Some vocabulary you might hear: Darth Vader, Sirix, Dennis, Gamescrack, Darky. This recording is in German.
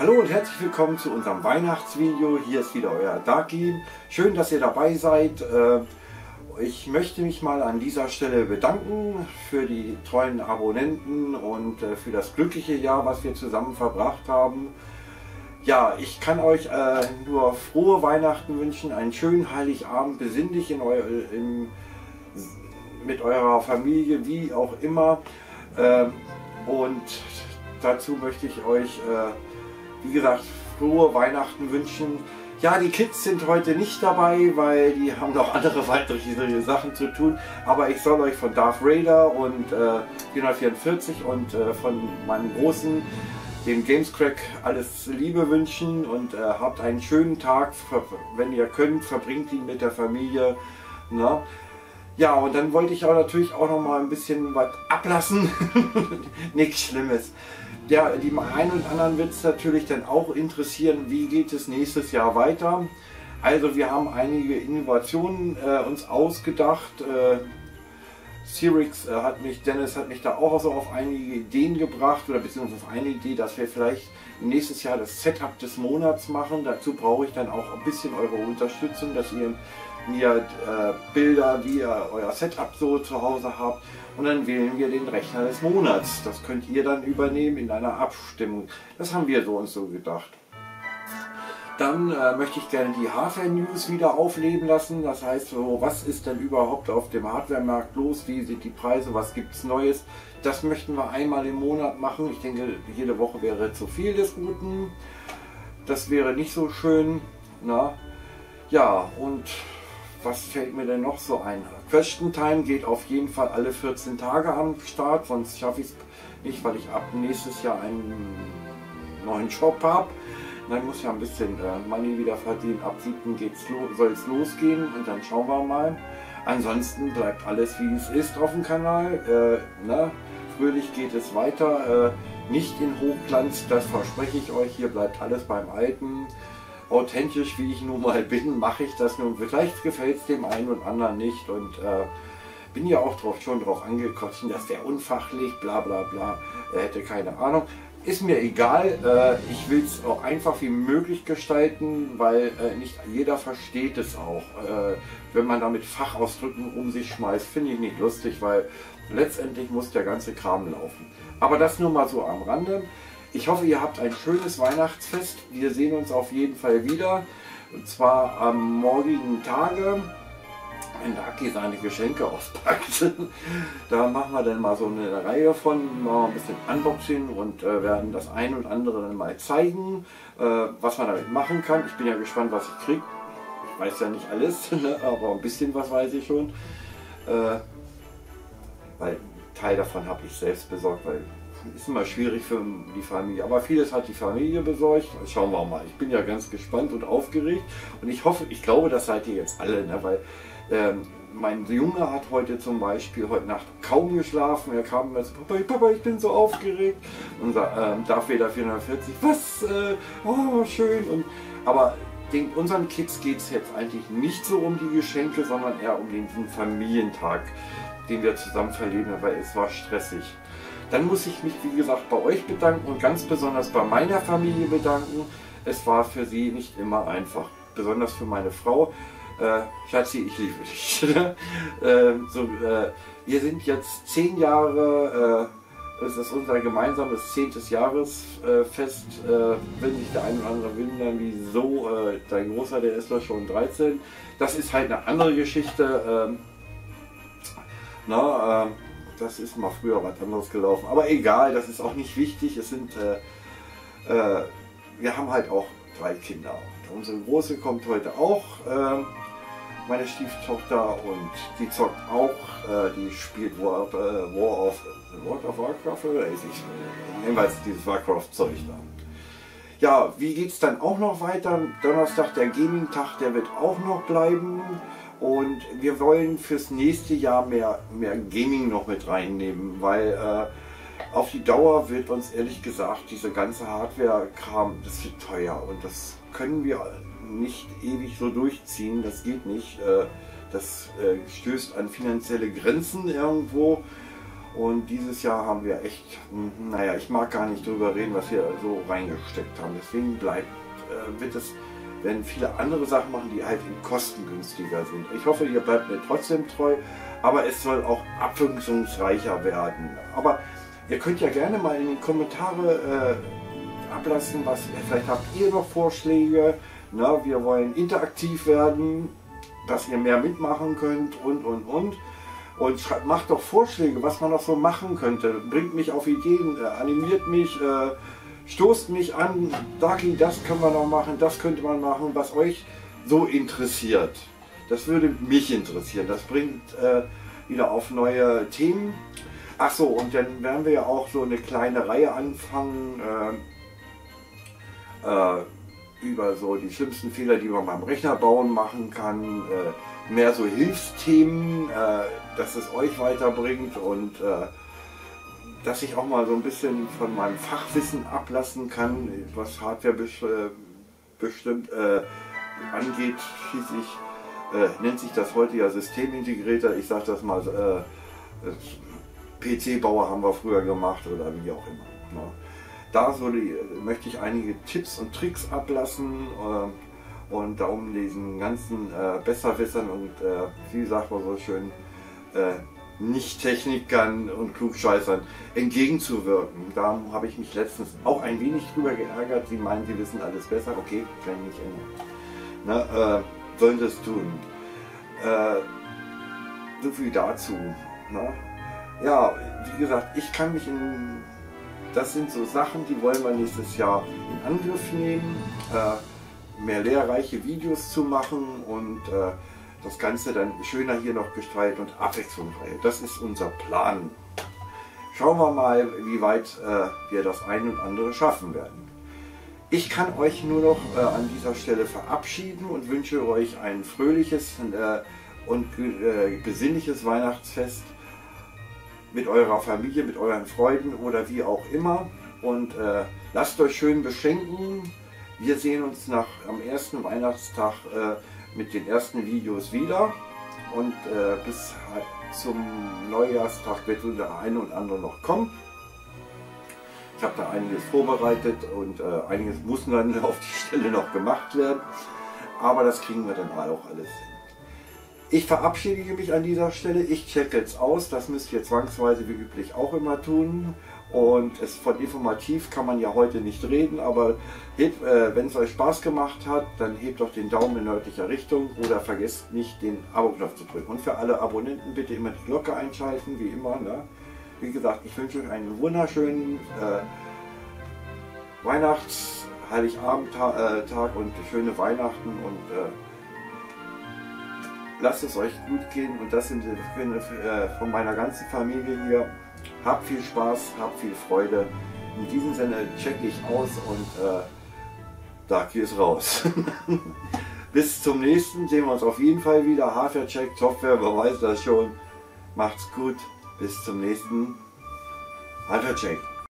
Hallo und herzlich willkommen zu unserem Weihnachtsvideo. Hier ist wieder euer Darky. Schön, dass ihr dabei seid. Ich möchte mich mal an dieser Stelle bedanken für die treuen Abonnenten und für das glückliche Jahr, was wir zusammen verbracht haben. Ja, ich kann euch nur frohe Weihnachten wünschen, einen schönen Heiligabend, besinnlich mit eurer Familie, wie auch immer. Und dazu möchte ich euch, wie gesagt, frohe Weihnachten wünschen. Ja, die Kids sind heute nicht dabei, weil die haben noch andere weitere Sachen zu tun. Aber ich soll euch von Darth Vader und 444 und von meinem Großen, dem Gamescrack, alles Liebe wünschen. Und habt einen schönen Tag, wenn ihr könnt, verbringt ihn mit der Familie. Na? Ja, und dann wollte ich auch natürlich auch noch mal ein bisschen was ablassen. Nichts Schlimmes. Ja, die einen und anderen wird es natürlich dann auch interessieren, wie geht es nächstes Jahr weiter. Also wir haben einige Innovationen uns ausgedacht. Sirix Dennis hat mich da auch so auf einige Ideen gebracht, oder beziehungsweise auf eine Idee, dass wir vielleicht nächstes Jahr das Setup des Monats machen. Dazu brauche ich dann auch ein bisschen eure Unterstützung, dass ihr mir Bilder, wie ihr euer Setup so zu Hause habt, und dann wählen wir den Rechner des Monats. Das könnt ihr dann übernehmen in einer Abstimmung. Das haben wir so und so gedacht. Dann möchte ich gerne die Hardware-News wieder aufleben lassen. Das heißt, so, was ist denn überhaupt auf dem Hardware-Markt los? Wie sind die Preise? Was gibt es Neues? Das möchten wir einmal im Monat machen. Ich denke, jede Woche wäre zu viel des Guten. Das wäre nicht so schön. Na? Ja, und was fällt mir denn noch so ein? Question Time geht auf jeden Fall alle 14 Tage am Start, sonst schaffe ich es nicht, weil ich ab nächstes Jahr einen neuen Shop habe. Dann muss ich ja ein bisschen Money wieder verdienen. Ab 7. soll es losgehen und dann schauen wir mal. Ansonsten bleibt alles wie es ist auf dem Kanal. Ne? Fröhlich geht es weiter. Nicht in Hochglanz, das verspreche ich euch. Hier bleibt alles beim Alten. Authentisch, wie ich nun mal bin, mache ich das nun. Vielleicht gefällt es dem einen und anderen nicht, und bin ja auch schon drauf angekotzt, dass der unfachlich, bla bla bla, hätte keine Ahnung. Ist mir egal, ich will es auch einfach wie möglich gestalten, weil nicht jeder versteht es auch. Wenn man damit Fachausdrücken um sich schmeißt, finde ich nicht lustig, weil letztendlich muss der ganze Kram laufen. Aber das nur mal so am Rande. Ich hoffe, ihr habt ein schönes Weihnachtsfest. Wir sehen uns auf jeden Fall wieder. Und zwar am morgigen Tage, wenn Darky seine Geschenke auspackt. Da machen wir dann mal so eine Reihe von, mal ein bisschen Unboxing, und werden das ein und andere dann mal zeigen, was man damit machen kann. Ich bin ja gespannt, was ich kriege. Ich weiß ja nicht alles, ne? Aber ein bisschen was weiß ich schon. Weil einen Teil davon habe ich selbst besorgt, weil ist immer schwierig für die Familie, aber vieles hat die Familie besorgt. Schauen wir mal. Ich bin ja ganz gespannt und aufgeregt, und ich hoffe, ich glaube, das seid ihr jetzt alle, ne? Weil mein Junge hat heute zum Beispiel heute Nacht kaum geschlafen. Er kam und so, Papa, ich bin so aufgeregt. Unser Darth Vader 440, was? Oh, schön. Aber unseren Kids geht es jetzt eigentlich nicht so um die Geschenke, sondern eher um den Familientag, den wir zusammen verleben, weil es war stressig. Dann muss ich mich, wie gesagt, bei euch bedanken und ganz besonders bei meiner Familie bedanken. Es war für sie nicht immer einfach, besonders für meine Frau. Schatzi, ich liebe dich. Wir sind jetzt 10 Jahre, es ist unser gemeinsames 10. Jahresfest. Wenn sich der ein oder andere wundern, wieso dein Großer, der ist doch schon 13. Das ist halt eine andere Geschichte. Das ist mal früher was anderes gelaufen. Aber egal, das ist auch nicht wichtig. Es sind, wir haben halt auch 3 Kinder. Und unsere Große kommt heute auch, meine Stieftochter, und die zockt auch. Die spielt World of Warcraft, oder weiß ich, jedenfalls dieses Warcraft-Zeug da. Ja, wie geht es dann auch noch weiter? Donnerstag, der Gaming-Tag, der wird auch noch bleiben. Und wir wollen fürs nächste Jahr mehr Gaming noch mit reinnehmen, weil auf die Dauer wird uns ehrlich gesagt diese ganze Hardware-Kram ein bisschen teuer, und das können wir nicht ewig so durchziehen, das geht nicht. Das stößt an finanzielle Grenzen irgendwo, Und dieses Jahr haben wir echt, naja, ich mag gar nicht drüber reden, was wir so reingesteckt haben. Deswegen bleibt, wird es, werden viele andere Sachen machen, die halt eben kostengünstiger sind. Ich hoffe, ihr bleibt mir trotzdem treu, aber es soll auch abwechslungsreicher werden. Aber ihr könnt ja gerne mal in die Kommentare ablassen, was, vielleicht habt ihr noch Vorschläge. Na, wir wollen interaktiv werden, dass ihr mehr mitmachen könnt und. Und schreibt, macht doch Vorschläge, was man noch so machen könnte. Bringt mich auf Ideen, animiert mich, stoßt mich an. Darky, das können wir noch machen, das könnte man machen, was euch so interessiert. Das würde mich interessieren. Das bringt wieder auf neue Themen. Ach so, und dann werden wir ja auch so eine kleine Reihe anfangen über so die schlimmsten Fehler, die man beim Rechner bauen machen kann. Mehr so Hilfsthemen, dass es euch weiterbringt und dass ich auch mal so ein bisschen von meinem Fachwissen ablassen kann, was Hardware bestimmt angeht. Schließlich nennt sich das heute ja Systemintegrator. Ich sage das mal, PC-Bauer haben wir früher gemacht oder wie auch immer. Ne? Da so möchte ich einige Tipps und Tricks ablassen. Und darum diesen ganzen Besserwissern und wie sagt man so schön, Nicht-Technikern und Klugscheißern entgegenzuwirken. Da habe ich mich letztens auch ein wenig drüber geärgert. Sie meinen, sie wissen alles besser. Okay, kann ich nicht ändern. Na, sollen das tun. So viel dazu. Na? Ja, wie gesagt, ich kann mich in... Das sind so Sachen, die wollen wir nächstes Jahr in Angriff nehmen. Mehr lehrreiche Videos zu machen und das Ganze dann schöner hier noch gestaltet und abwechslungsreich. Das ist unser Plan. Schauen wir mal, wie weit wir das ein und andere schaffen werden. Ich kann euch nur noch an dieser Stelle verabschieden und wünsche euch ein fröhliches und besinnliches Weihnachtsfest mit eurer Familie, mit euren Freunden oder wie auch immer. Und lasst euch schön beschenken. Wir sehen uns am ersten Weihnachtstag mit den ersten Videos wieder und bis zum Neujahrstag wird der eine und andere noch kommen. Ich habe da einiges vorbereitet und einiges muss dann auf die Stelle noch gemacht werden, aber das kriegen wir dann auch alles hin. Ich verabschiede mich an dieser Stelle, ich checke jetzt aus, das müsst ihr zwangsweise wie üblich auch immer tun. Und von informativ kann man ja heute nicht reden, aber wenn es euch Spaß gemacht hat, dann hebt doch den Daumen in nördlicher Richtung oder vergesst nicht, den Abo-Knopf zu drücken. Und für alle Abonnenten bitte immer die Glocke einschalten, wie immer. Ne? Wie gesagt, ich wünsche euch einen wunderschönen Weihnachts-, Heiligabend-Tag und schöne Weihnachten und lasst es euch gut gehen und das im Sinne von meiner ganzen Familie hier. Habt viel Spaß, habt viel Freude. In diesem Sinne checke ich aus und Darky ist raus. Bis zum nächsten, sehen wir uns auf jeden Fall wieder. Hardware-Check, Software, wer weiß das schon. Macht's gut, bis zum nächsten Hardware-Check.